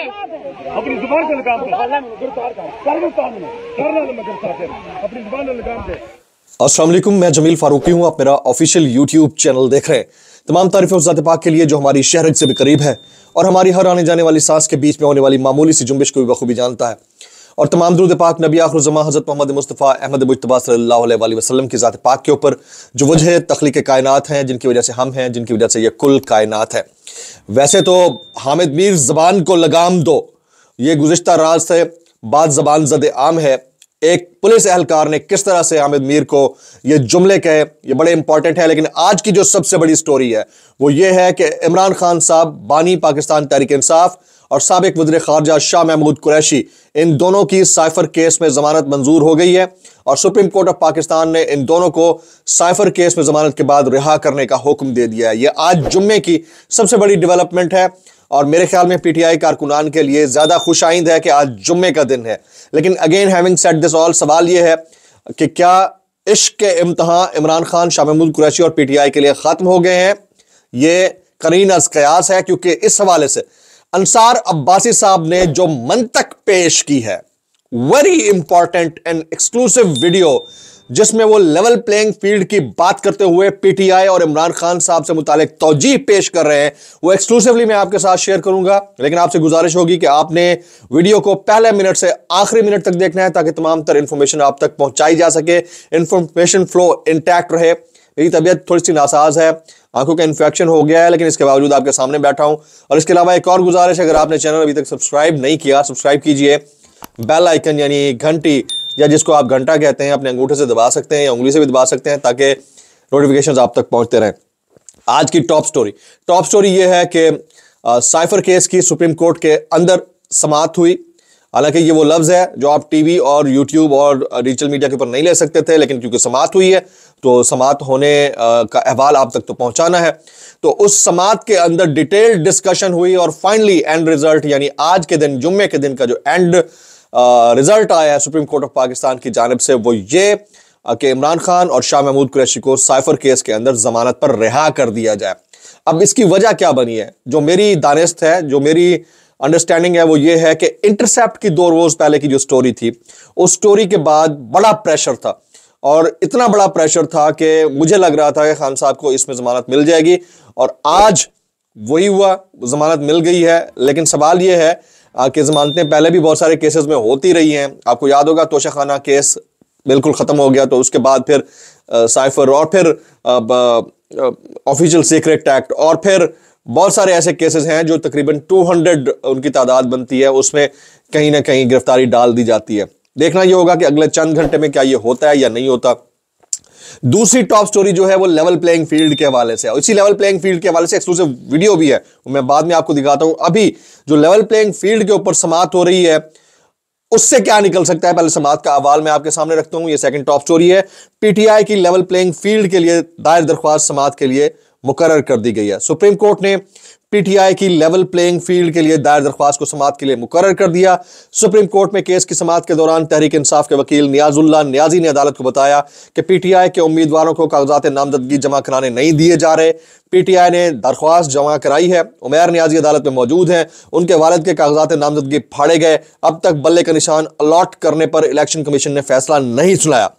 अपनी जुबान से लगाम दे, अपनी जुबान से लगाम दे। अस्सलाम वालेकुम, मैं जमील फारूकी हूँ, आप मेरा ऑफिशियल यूट्यूब चैनल देख रहे हैं। तमाम तारीफें उस ज़ात पाक के लिए जो हमारी शहरत से भी करीब है और हमारी हर आने जाने वाली सांस के बीच में होने वाली मामूली सी जुम्बिश को भी बखूबी जानता है। और तमाम दुरूद पाक नबी आखिरुज़्ज़मा हज़रत मोहम्मद मुस्तफ़ा अहमद मुज्तबा सल्लल्लाहु अलैहि वसल्लम की ज़ात पाक के ऊपर जो वजह तख्लीक़ कायनात हैं, जिनकी वजह से हम हैं, जिनकी वजह से यह कुल कायनात है। वैसे तो हामिद मीर ज़बान को लगाम दो, ये गुज़िश्ता रात से बाद ज़बान ज़द आम है। एक पुलिस एहलकार ने किस तरह से हामिद मीर को ये जुमले कहे, ये बड़े इंपॉर्टेंट है। लेकिन आज की जो सबसे बड़ी स्टोरी है वो ये है कि इमरान खान साहब बानी पाकिस्तान तहरीक इंसाफ और साबिक वज़ीर ख़ारजा शाह महमूद कुरैशी, इन दोनों की साइफर केस में ज़मानत मंजूर हो गई है और सुप्रीम कोर्ट ऑफ पाकिस्तान ने इन दोनों को साइफर केस में ज़मानत के बाद रिहा करने का हुक्म दे दिया है। ये आज जुम्मे की सबसे बड़ी डेवलपमेंट है और मेरे ख्याल में पीटीआई कारकुनान के लिए ज़्यादा खुश आइंद है कि आज जुम्मे का दिन है। लेकिन again having set this all, सवाल ये है कि क्या इश्क के इम्तहान इमरान खान, शाह महमूद कुरैशी और पीटीआई के लिए ख़त्म हो गए हैं? ये करीन अज़ क़यास है, क्योंकि इस हवाले से अंसार अब्बासी साहब ने जो मंतक पेश की है, very important and exclusive video, जिसमें वो लेवल प्लेइंग फील्ड की बात करते हुए पीटीआई और इमरान खान साहब से मुतालिक तौजीह पेश कर रहे हैं, वो एक्सक्लूसिवली मैं आपके साथ शेयर करूंगा। लेकिन आपसे गुजारिश होगी कि आपने वीडियो को पहले मिनट से आखिरी मिनट तक देखना है ताकि तमाम तर इंफॉर्मेशन आप तक पहुंचाई जा सके, इंफॉर्मेशन फ्लो इंटैक्ट रहे। मेरी तबीयत थोड़ी सी नासाज है, आंखों का इन्फेक्शन हो गया है, लेकिन इसके बावजूद आपके सामने बैठा हूं। और इसके अलावा एक और गुजारिश, अगर आपने चैनल अभी तक सब्सक्राइब नहीं किया, सब्सक्राइब कीजिए। बेल आइकन यानी घंटी या जिसको आप घंटा कहते हैं, अपने अंगूठे से दबा सकते हैं या उंगली से भी दबा सकते हैं ताकि नोटिफिकेशंस आप तक पहुंचते रहें। आज की टॉप स्टोरी ये है कि साइफर केस की सुप्रीम कोर्ट के अंदर समाअत हुई। हालांकि ये वो लफ्ज़ है जो आप टीवी और यूट्यूब और डिजिटल मीडिया के ऊपर नहीं ले सकते थे, लेकिन क्योंकि समाअत हुई है तो समाअत होने का अहवाल आप तक तो पहुंचाना है। तो उस समाअत के अंदर डिटेल्ड डिस्कशन हुई और फाइनली एंड रिजल्ट, यानी आज के दिन जुम्मे के दिन का जो एंड रिजल्ट आया है सुप्रीम कोर्ट ऑफ पाकिस्तान की जानिब से, वो ये कि इमरान खान और शाह महमूद कुरैशी को साइफर केस के अंदर जमानत पर रिहा कर दिया जाए। अब इसकी वजह क्या बनी है, जो मेरी दानिस्त है, जो मेरी अंडरस्टैंडिंग है, वो ये है कि इंटरसेप्ट की 2 रोज़ पहले की जो स्टोरी थी, उस स्टोरी के बाद बड़ा प्रेशर था और इतना बड़ा प्रेशर था कि मुझे लग रहा था कि खान साहब को इसमें ज़मानत मिल जाएगी और आज वही हुआ, ज़मानत मिल गई है। लेकिन सवाल ये है कि ज़मानतें पहले भी बहुत सारे केसेस में होती रही हैं। आपको याद होगा तोशाखाना केस बिल्कुल ख़त्म हो गया, तो उसके बाद फिर साइफर और फिर ऑफिशियल सीक्रेट एक्ट और फिर बहुत सारे ऐसे केसेस हैं जो तकरीबन 200 उनकी तादाद बनती है, उसमें कहीं ना कहीं गिरफ्तारी डाल दी जाती है। देखना ये होगा कि अगले चंद घंटे में क्या ये होता है या नहीं होता। दूसरी टॉप स्टोरी जो है वो लेवल प्लेइंग फील्ड के हवाले से है। इसी लेवल प्लेइंग फील्ड के हवाले से एक्सक्लूसिव वीडियो भी है, मैं बाद में आपको दिखाता हूं। अभी जो लेवल प्लेइंग फील्ड के ऊपर समाअत हो रही है, उससे क्या निकल सकता है, पहले समाअत का अहवाल मैं आपके सामने रखता हूँ। ये सेकंड टॉप स्टोरी है। पीटीआई की लेवल प्लेइंग फील्ड के लिए दायर दरख्वास्त समाअत के लिए मुकर्रर कर दी गई है। सुप्रीम कोर्ट ने पीटीआई की लेवल प्लेइंग फील्ड के लिए दायर दरख्वास्त को समाअत के लिए मुकर्रर कर दिया। सुप्रीम कोर्ट में केस की समाअत के दौरान तहरीक इंसाफ के वकील नियाजुल्ला नियाजी ने अदालत को बताया कि पीटीआई के उम्मीदवारों को कागजात नामजदगी जमा कराने नहीं दिए जा रहे। पीटीआई ने दरख्वास्त जमा कराई है। उमैर नियाजी अदालत में मौजूद हैं, उनके वालिद के कागजात नामजदगी फाड़े गए। अब तक बल्ले का निशान अलॉट करने पर इलेक्शन कमीशन ने फैसला नहीं सुनाया।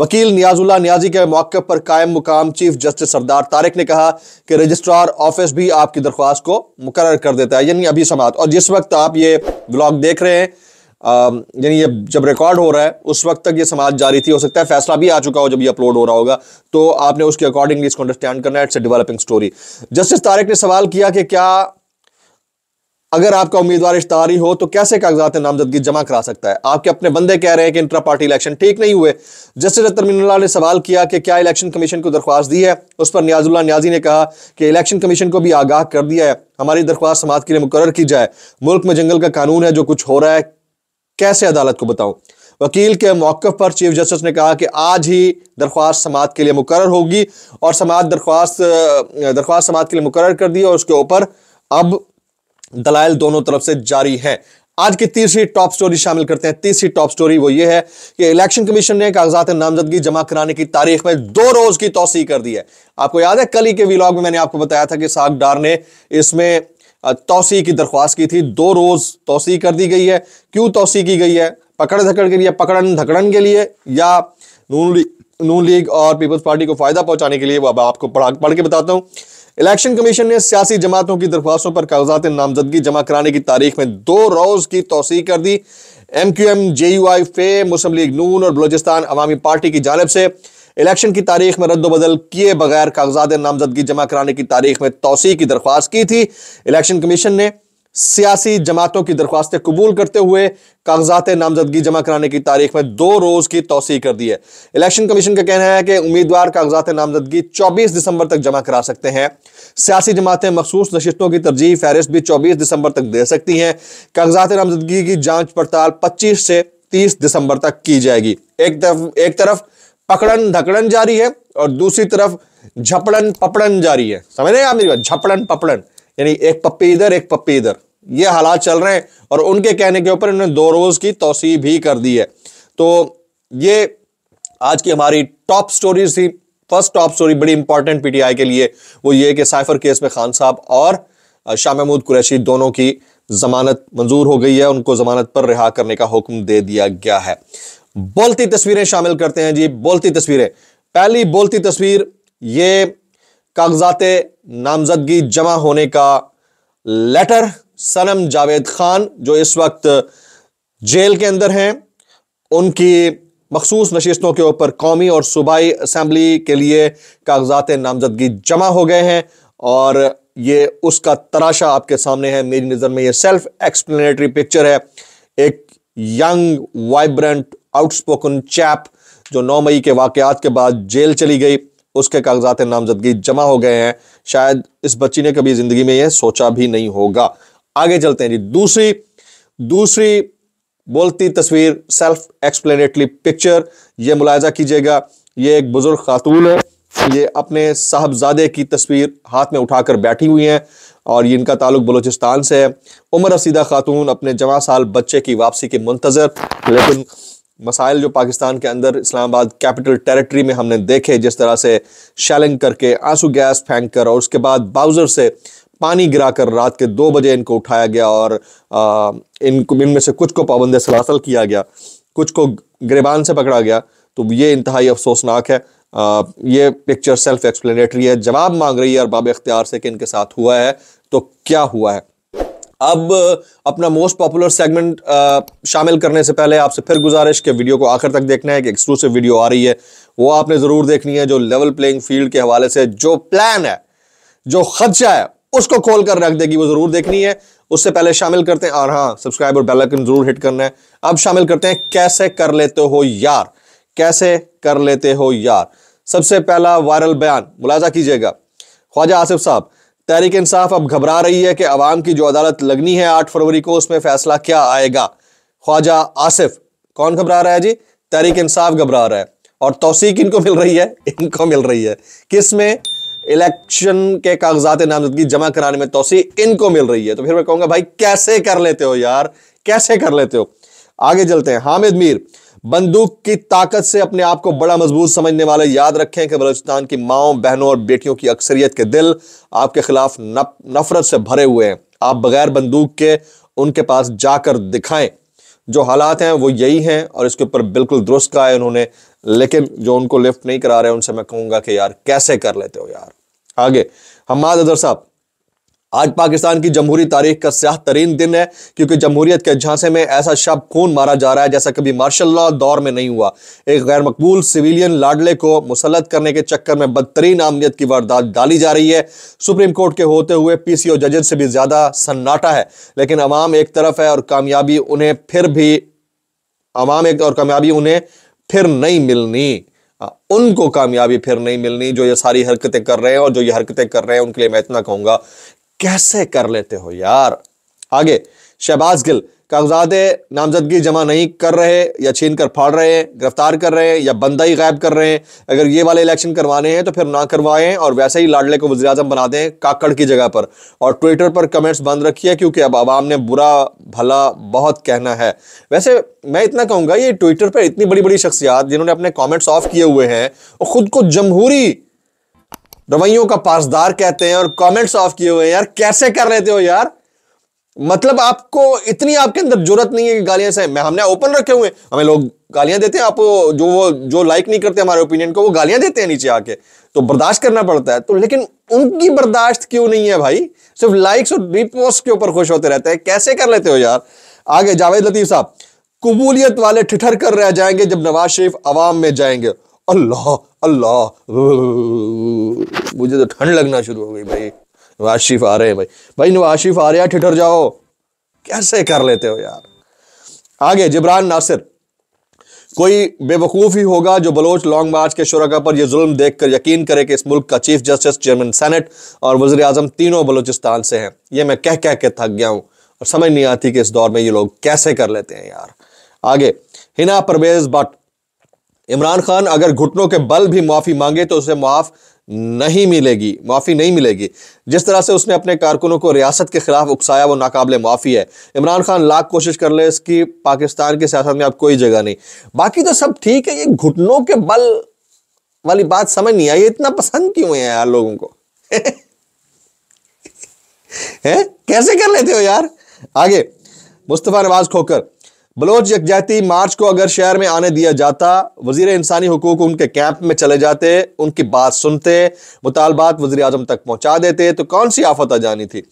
वकील नियाजुल्ला नियाजी के मौके पर कायम मुकाम चीफ जस्टिस सरदार तारिक ने कहा कि रजिस्ट्रार ऑफिस भी आपकी दरख्वास्त को मुकर्रर कर देता है, यानी अभी समाअत। और जिस वक्त आप ये व्लॉग देख रहे हैं, यानी ये जब रिकॉर्ड हो रहा है उस वक्त तक ये समाअत जारी थी, हो सकता है फैसला भी आ चुका हो जब ये अपलोड हो रहा होगा, तो आपने उसके अकॉर्डिंगली इसको अंडरस्टैंड करना है। It's a developing story. Justice Tariq ने सवाल किया कि क्या अगर आपका उम्मीदवार इश्तहारी हो तो कैसे कागजात नामजदगी जमा करा सकता है, आपके अपने बंदे कह रहे हैं कि इंट्रा पार्टी इलेक्शन ठीक नहीं हुए। जस्टिस अतरमिनुल्लाह ने सवाल किया कि क्या इलेक्शन कमीशन को दरख्वास्त दी है, उस पर नियाजुल्ला नियाजी ने कहा कि इलेक्शन कमीशन को भी आगाह कर दिया है, हमारी दरख्वास्त समाअत के लिए मुकर्रर की जाए। मुल्क में जंगल का कानून है, जो कुछ हो रहा है कैसे अदालत को बताऊं। वकील के मौक़िफ़ पर चीफ जस्टिस ने कहा कि आज ही दरख्वास्त समाअत के लिए मुकर्रर होगी और समाअत दरख्वास्त समाअत के लिए मुकर्रर कर दी और उसके ऊपर अब दलाइल दोनों तरफ से जारी हैं। आज की तीसरी टॉप स्टोरी शामिल करते हैं। तीसरी टॉप स्टोरी वो ये है कि इलेक्शन कमीशन ने कागजात नामजदगी जमा कराने की तारीख में 2 रोज़ की तौसीह कर दी है। आपको याद है कल ही के व्लॉग में मैंने आपको बताया था कि साग डार ने इसमें तौसी की दरख्वास्त की थी, 2 रोज़ तौसी कर दी गई है। क्यों तौसी की गई है? पकड़ धकड़ के लिए, पकड़न धकड़न के लिए, या नून लीग और पीपल्स पार्टी को फ़ायदा पहुंचाने के लिए? वो अब आपको पढ़ के बताता हूँ। इलेक्शन कमीशन ने सियासी जमातों की दरख्वास्तों पर कागजात नामजदगी जमा कराने की तारीख में 2 रोज़ की तौसी कर दी। MQM, JUI, फे, मुस्लिम लीग नून और बलूचिस्तान अवामी पार्टी की जानब से इलेक्शन की तारीख में रद्दोबदल किए बगैर कागजात नामजदगी जमा कराने की तारीख में तौसी की दरख्वास्त की थी। इलेक्शन कमीशन ने सियासी जमातों की दरख्वास्तें कबूल करते हुए कागजात नामजदगी जमा कराने की तारीख में 2 रोज़ की तौसी कर दी है। इलेक्शन कमीशन का कहना है कि उम्मीदवार कागजात नामजदगी 24 दिसंबर तक जमा करा सकते हैं। सियासी जमातें मखसूस नशिस्तों की तरजीह फहरिस्त भी 24 दिसंबर तक दे सकती हैं। कागजात नामजदगी की जाँच पड़ताल 25 से 30 दिसंबर तक की जाएगी। एक तरफ पकड़न धकड़न जारी है और दूसरी तरफ झपड़न पपड़न जारी है। समझ रहे हैं आप मेरी बात? झपड़न पपड़न यानी एक पप्पी इधर एक पप्पी इधर, ये हालात चल रहे हैं। और उनके कहने के ऊपर इन्होंने 2 रोज़ की तौसी भी कर दी है। तो ये आज की हमारी टॉप स्टोरीज थी। फर्स्ट टॉप स्टोरी बड़ी इंपॉर्टेंट पीटीआई के लिए वो ये कि साइफर केस में खान साहब और शाह महमूद कुरैशी दोनों की जमानत मंजूर हो गई है, उनको जमानत पर रिहा करने का हुक्म दे दिया गया है। बोलती तस्वीरें शामिल करते हैं जी, बोलती तस्वीरें। पहली बोलती तस्वीर ये कागजात नामजदगी जमा होने का लेटर सनम जावेद खान जो इस वक्त जेल के अंदर हैं, उनकी मखसूस नशिस्तों के ऊपर कौमी और सूबाई असम्बली के लिए कागजात नामजदगी जमा हो गए हैं और ये उसका तराशा आपके सामने है। मेरी नज़र में ये सेल्फ एक्सप्लेनेटरी पिक्चर है। एक यंग वाइब्रेंट आउटस्पोकन चैप जो 9 मई के वाकयात के बाद जेल चली गई, उसके कागजात नामजदगी जमा हो गए हैं। शायद इस बच्ची ने कभी जिंदगी में यह सोचा भी नहीं होगा। आगे चलते हैं जी। दूसरी बोलती तस्वीर सेल्फ एक्सप्लेनेटरी पिक्चर। ये मुलायजा कीजिएगा, ये एक बुजुर्ग खातून है, ये अपने साहबजादे की तस्वीर हाथ में उठाकर बैठी हुई हैं और इनका ताल्लुक बलूचिस्तान से है। उम्र रसीदा खातून अपने जवां साल बच्चे की वापसी के मुंतजर, लेकिन मसाइल जो पाकिस्तान के अंदर इस्लामाबाद कैपिटल टेरिटरी में हमने देखे, जिस तरह से शेलिंग करके आंसू गैस फेंक कर और उसके बाद बाउजर से पानी गिराकर रात के 2 बजे इनको उठाया गया और इनको इनमें से कुछ को पाबंद सलासल किया गया, कुछ को गिरबान से पकड़ा गया। तो ये इंतहाई अफसोसनाक है। ये पिक्चर सेल्फ एक्सप्लेनेटरी है, जवाब मांग रही है अरबाब इख्तियार से कि इनके साथ हुआ है तो क्या हुआ है। अब अपना मोस्ट पॉपुलर सेगमेंट शामिल करने से पहले आपसे फिर गुजारिश कि वीडियो को आखिर तक देखना है कि एक्सक्लूसिव वीडियो आ रही है वो आपने ज़रूर देखनी है, जो लेवल प्लेइंग फील्ड के हवाले से जो प्लान है, जो खदशा है, उसको खोल कर रख देगी, वो ज़रूर देखनी है। उससे पहले शामिल करते हैं, और हाँ, सब्सक्राइब और बेल आइकन ज़रूर हिट करना है। अब शामिल करते हैं कैसे कर लेते हो यार, कैसे कर लेते हो यार। सबसे पहला वायरल बयान मुलाजा कीजिएगा, ख्वाजा आसिफ साहब। तहरीक इंसाफ अब घबरा रही है कि आवाम की जो अदालत लगनी है 8 फरवरी को, उसमें फैसला क्या आएगा। ख्वाजा आसिफ। कौन घबरा रहा है जी? तहरीक इंसाफ घबरा रहा है। और तौसीक किनको मिल रही है? इनको मिल रही है। किस में? इलेक्शन के कागजात नामजदगी जमा कराने में तौसीक इनको मिल रही है। तो फिर मैं कहूँगा भाई कैसे कर लेते हो यार, कैसे कर लेते हो। आगे चलते हैं। हामिद मीर। बंदूक की ताकत से अपने आप को बड़ा मजबूत समझने वाले याद रखें कि बलूचिस्तान की माओं, बहनों और बेटियों की अक्सरियत के दिल आपके खिलाफ नफरत से भरे हुए हैं। आप बगैर बंदूक के उनके पास जाकर दिखाएं। जो हालात हैं वो यही हैं और इसके ऊपर बिल्कुल दुरुस्त कहा है उन्होंने, लेकिन जो उनको लिफ्ट नहीं करा रहे उनसे मैं कहूँगा कि यार कैसे कर लेते हो यार। आगे हमाद अदर साहब। आज पाकिस्तान की जमहूरी तारीख का स्याह तरीन दिन है, क्योंकि जमहूरियत के झांसे में ऐसा शब खून मारा जा रहा है जैसा कभी मार्शल लॉ दौर में नहीं हुआ। एक गैर मकबूल सिविलियन लाडले को मुसलत करने के चक्कर में बदतरीन आमलीत की वारदात डाली जा रही है। सुप्रीम कोर्ट के होते हुए PCO जजेस से भी ज्यादा सन्नाटा है, लेकिन अवाम एक तरफ है और कामयाबी उन्हें फिर नहीं मिलनी। उनको कामयाबी फिर नहीं मिलनी जो ये सारी हरकतें कर रहे हैं, और जो ये हरकतें कर रहे हैं उनके लिए मैं इतना कहूँगा कैसे कर लेते हो यार। आगे शहबाज गिल। कागजात नामजदगी जमा नहीं कर रहे या छीन कर फाड़ रहे हैं, गिरफ्तार कर रहे हैं या बंदा ही गायब कर रहे हैं। अगर ये वाले इलेक्शन करवाने हैं तो फिर ना करवाएं और वैसे ही लाडले को वज़ीर-ए-आज़म बना दें काकड़ की जगह पर। और ट्विटर पर कमेंट्स बंद रखिए क्योंकि अब आवाम ने बुरा भला बहुत कहना है। वैसे मैं इतना कहूँगा ये ट्विटर पर इतनी बड़ी बड़ी शख्सियात जिन्होंने अपने कॉमेंट्स ऑफ किए हुए हैं और ख़ुद को जमहूरी रवैयों का पासदार कहते हैं और कमेंट्स ऑफ किए हुए हैं। यार कैसे कर लेते हो यार, मतलब आपको इतनी आपके अंदर जरूरत नहीं है कि गालियां सहे। हमने ओपन रखे हुए, हमें लोग गालियां देते हैं, आप जो लाइक नहीं करते हमारे ओपिनियन को वो गालियां देते हैं नीचे आके, तो बर्दाश्त करना पड़ता है। तो लेकिन उनकी बर्दाश्त क्यों नहीं है भाई, सिर्फ लाइक्स और रिपोस्ट के ऊपर खुश होते रहते हैं, कैसे कर लेते हो यार। आगे जावेद लतीफ साहब, कबूलियत वाले ठिठर कर रह जाएंगे जब नवाज शरीफ आवाम में जाएंगे। अल्लाह अल्लाह, मुझे तो ठंड लगना शुरू हो गई भाई। नवाज शरीफ आ रहे हैं भाई, भाई नवाज शरीफ आ रहे हैं, ठिठर जाओ, कैसे कर लेते हो यार। आगे जिब्रान नासिर, कोई बेवकूफ ही होगा जो बलोच लॉन्ग मार्च के शुरका पर यह जुल्म देखकर यकीन करे कि इस मुल्क का चीफ जस्टिस, चेयरमैन सेनेट और वज़ीर आज़म तीनों बलोचिस्तान से हैं। यह मैं कह कह के थक गया हूं और समझ नहीं आती कि इस दौर में ये लोग कैसे कर लेते हैं यार। आगे हिना परवेज भट्ट, इमरान खान अगर घुटनों के बल भी माफी मांगे तो उसे माफी नहीं मिलेगी। जिस तरह से उसने अपने कारकुनों को रियासत के खिलाफ उकसाया वो नाकाबिले माफी है। इमरान खान लाख कोशिश कर ले, इसकी पाकिस्तान की सियासत में अब कोई जगह नहीं। बाकी तो सब ठीक है, ये घुटनों के बल वाली बात समझ नहीं आई, इतना पसंद क्यों है यार लोगों को है? कैसे कर लेते हो यार। आगे मुस्तफ़ा नवाज खोकर, बलोच यकजहती मार्च को अगर शहर में आने दिया जाता, वजीर इंसानी हुकूक उनके कैंप में चले जाते, उनकी बात सुनते, मुतालबात वजीर आजम तक पहुंचा देते तो कौन सी आफत आ जानी थी।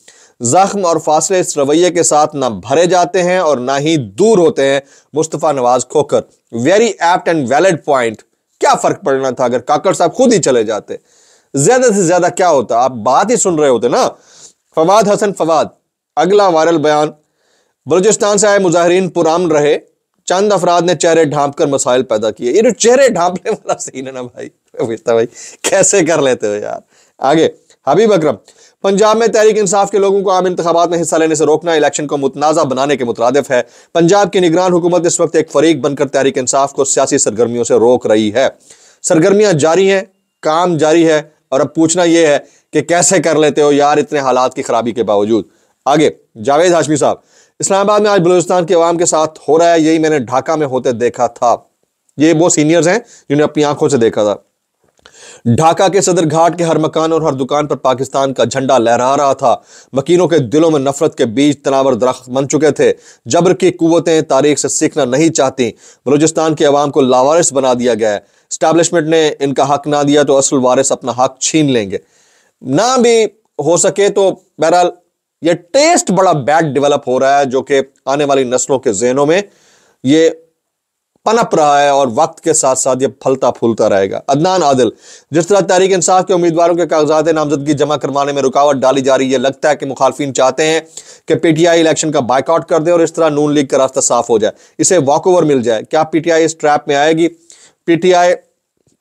जख्म और फासले इस रवैये के साथ ना भरे जाते हैं और ना ही दूर होते हैं। Mustafa Nawaz Khokhar, very apt and valid point. क्या फर्क पड़ना था अगर काकड़ साहब खुद ही चले जाते, ज्यादा से ज्यादा क्या होता, आप बात ही सुन रहे होते ना। फवाद हसन फवाद, अगला वायरल बयान, बलूचिस्तान से आए मुजाहरीन पुरान रहे, चंद अफराद ने चेहरे ढांप कर मसाइल पैदा किए। ये जो चेहरे ढांपने वाला सीन है ना भाई, भाई कैसे कर लेते हो यार। आगे हबीब अक्रम, पंजाब में तहरीक इंसाफ के लोगों को आम इंतखाबात में हिस्सा लेने से रोकना इलेक्शन को मुतनाज़ा बनाने के मुतरादिफ है। पंजाब की निगरान हुकूमत इस वक्त एक फरीक बनकर तहरीक इंसाफ को सियासी सरगर्मियों से रोक रही है। सरगर्मियां जारी हैं, काम जारी है, और अब पूछना यह है कि कैसे कर लेते हो यार इतने हालात की खराबी के बावजूद। आगे जावेद हाशमी साहब, इस्लामाबाद में आज बलूचिस्तान के अवाम के साथ हो रहा है, यही मैंने ढाका में होते देखा था। ये वो सीनियर्स हैं जिन्हें अपनी आंखों से देखा था। ढाका के सदर घाट के हर मकान और हर दुकान पर पाकिस्तान का झंडा लहरा रहा था। मकीनों के दिलों में नफरत के बीज तनावर दरख्त बन चुके थे। जबर की कुव्वतें तारीख से सीखना नहीं चाहती। बलूचिस्तान के अवाम को लावारिस बना दिया गया है। एस्टैब्लिशमेंट ने इनका हक ना दिया तो असल वारिस अपना हक छीन लेंगे, ना भी हो सके तो बहरहाल ये टेस्ट बड़ा बैड डेवलप हो रहा है जो कि आने वाली नस्लों के जहनों में ये पनप रहा है और वक्त के साथ साथ ये फलता फूलता रहेगा। अदनान आदिल, जिस तरह तहरीक इंसाफ के उम्मीदवारों के कागजात नामजदगी जमा करवाने में रुकावट डाली जा रही है, लगता है कि मुखालफिन चाहते हैं कि पीटीआई इलेक्शन का बायकॉट कर दे और इस तरह नून लीग का रास्ता साफ हो जाए, इसे वॉक ओवर मिल जाए। क्या पीटीआई इस ट्रैप में आएगी? पीटीआई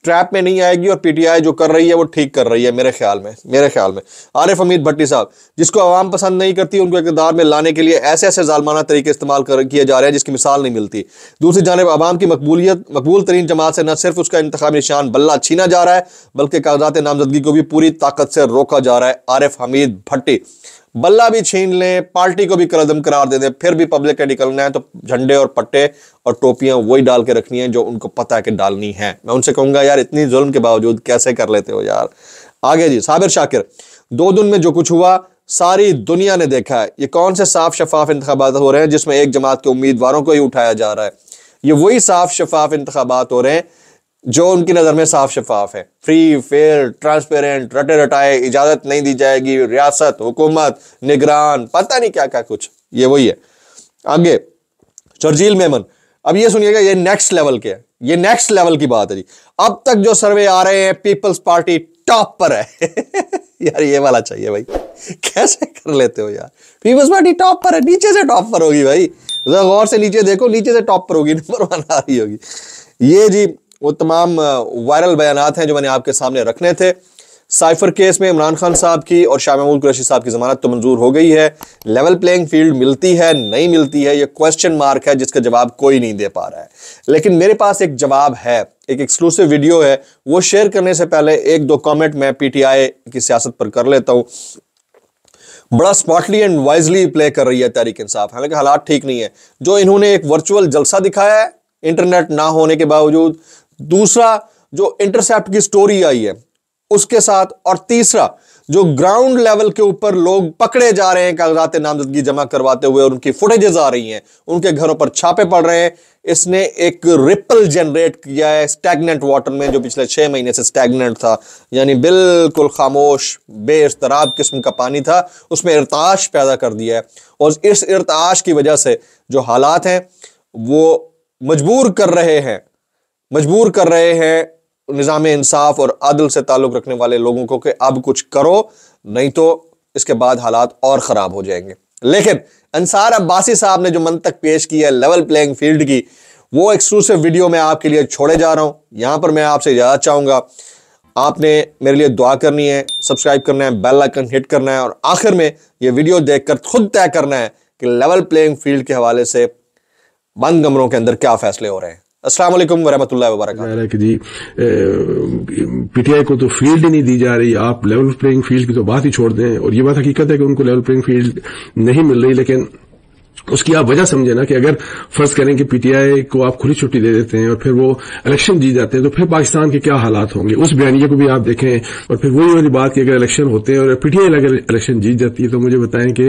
ट्रैप में नहीं आएगी और पीटीआई जो कर रही है वो ठीक कर रही है मेरे ख्याल में। आरिफ हमीद भट्टी साहब, जिसको आवाम पसंद नहीं करती उनको इक़्तिदार में लाने के लिए ऐसे ऐसे जालमाना तरीके इस्तेमाल किए जा रहे हैं जिसकी मिसाल नहीं मिलती। दूसरी जानब आवाम की मकबूल तरीन जमात से न सिर्फ उसका इंतखाबी निशान बल्ला छीना जा रहा है बल्कि कागजात नामजदगी को भी पूरी ताकत से रोका जा रहा है। आरिफ हमीद भट्टी, बल्ला भी छीन लें, पार्टी को भी करदम करार दे दें, फिर भी पब्लिक का निकलना है तो झंडे और पट्टे और टोपियां वही डाल के रखनी है जो उनको पता है कि डालनी है। मैं उनसे कहूंगा यार इतनी जुल्म के बावजूद कैसे कर लेते हो यार। आगे जी साबिर शाकिर, 2 दिन में जो कुछ हुआ सारी दुनिया ने देखा है। ये कौन से साफ शफाफ इंतखाबात हो रहे हैं जिसमें एक जमात के उम्मीदवारों को ही उठाया जा रहा है? ये वही साफ शफाफ इंतखाबात हो रहे हैं जो उनकी नज़र में साफ शफाफ है। फ्री फेयर ट्रांसपेरेंट, रटे रटाए, इजाजत नहीं दी जाएगी, रियासत हुकूमत निगरान, पता नहीं क्या क्या कुछ, ये वही है। आगे सरजील मेमन, अब ये सुनिएगा, ये नेक्स्ट लेवल के है, ये नेक्स्ट लेवल की बात है जी। अब तक जो सर्वे आ रहे हैं पीपल्स पार्टी टॉप पर है यार ये वाला चाहिए भाई, कैसे कर लेते हो यार। पीपल्स पार्टी टॉप पर है, नीचे से टॉप पर होगी भाई, गौर से नीचे देखो, नीचे से टॉप पर होगी, नंबर 1 आ रही होगी। ये जी वो तमाम वायरल बयानात हैं जो मैंने आपके सामने रखने थे। साइफर केस में इमरान खान साहब की और शाह महमूद कुरैशी साहब की जमानत तो मंजूर हो गई है। लेवल प्लेइंग फील्ड मिलती है नहीं मिलती है, ये क्वेश्चन मार्क है जिसका जवाब कोई नहीं दे पा रहा है। लेकिन मेरे पास एक जवाब है, एक एक्सक्लूसिव वीडियो है, वो शेयर करने से पहले 1-2 कॉमेंट मैं पीटीआई की सियासत पर कर लेता हूँ। बड़ा स्मार्टली एंड वाइजली प्ले कर रही है तहरीक इंसाफ, हालांकि हालात ठीक नहीं है। जो इन्होंने एक वर्चुअल जलसा दिखाया है इंटरनेट ना होने के बावजूद, दूसरा जो इंटरसेप्ट की स्टोरी आई है उसके साथ, और तीसरा जो ग्राउंड लेवल के ऊपर लोग पकड़े जा रहे हैं कागजात नामजदगी जमा करवाते हुए और उनकी फुटेजेस आ रही हैं, उनके घरों पर छापे पड़ रहे हैं, इसने एक रिपल जनरेट किया है स्टैग्नेंट वाटर में जो पिछले 6 महीने से स्टैग्नेंट था, यानी बिल्कुल खामोश बेअराब किस्म का पानी था, उसमें इरताश पैदा कर दिया है। और इस इरताश की वजह से जो हालात हैं वो मजबूर कर रहे हैं निज़ाम इंसाफ और आदिल से ताल्लुक़ रखने वाले लोगों को कि अब कुछ करो नहीं तो इसके बाद हालात और ख़राब हो जाएंगे। लेकिन अंसार अब्बासी साहब ने जो मंतक पेश किया है लेवल प्लेइंग फील्ड की, वो एक्सक्लूसिव वीडियो मैं आपके लिए छोड़े जा रहा हूँ। यहाँ पर मैं आपसे इजाज़त चाहूँगा, आपने मेरे लिए दुआ करनी है, सब्सक्राइब करना है, बेल आइकन हिट करना है और आखिर में ये वीडियो देख कर खुद तय करना है कि लेवल प्लेइंग फील्ड के हवाले से बंद कमरों के अंदर क्या फैसले हो रहे हैं। अस्सलाम वालेकुम वरहमतुल्लाहि वबरकातुहू। जी पीटीआई को तो फील्ड ही नहीं दी जा रही, आप लेवल प्लेइंग फील्ड की तो बात ही छोड़ दें। और ये बात हकीकत है कि उनको लेवल प्लेइंग फील्ड नहीं मिल रही, लेकिन उसकी आप वजह समझे ना कि अगर फर्ज करें कि पीटीआई को आप खुली छुट्टी दे देते हैं और फिर वो इलेक्शन जीत जाते हैं तो फिर पाकिस्तान के क्या हालात होंगे, उस बयानिया को भी आप देखें। और फिर वही वाली बात कि अगर इलेक्शन होते हैं और पीटीआई अगर इलेक्शन जीत जाती है तो मुझे बताएं कि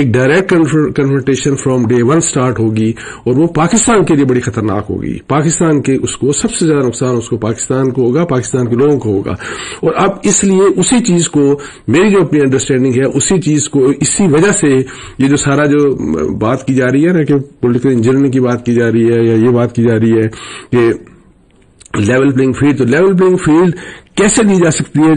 एक direct confrontation from day one start होगी और वो पाकिस्तान के लिए बड़ी खतरनाक होगी। पाकिस्तान के उसको सबसे ज्यादा नुकसान उसको पाकिस्तान को होगा, पाकिस्तान के लोगों को होगा। और अब इसलिए उसी चीज को मेरी जो अपनी अंडरस्टैंडिंग है उसी चीज को इसी वजह से ये जो सारा जो बात की जा रही है ना कि पॉलिटिकल इंजीनियरिंग की बात की जा रही है या ये बात की जा रही है कि लेवल प्लेइंग फील्ड, तो लेवल प्लेइंग फील्ड कैसे दी जा सकती है।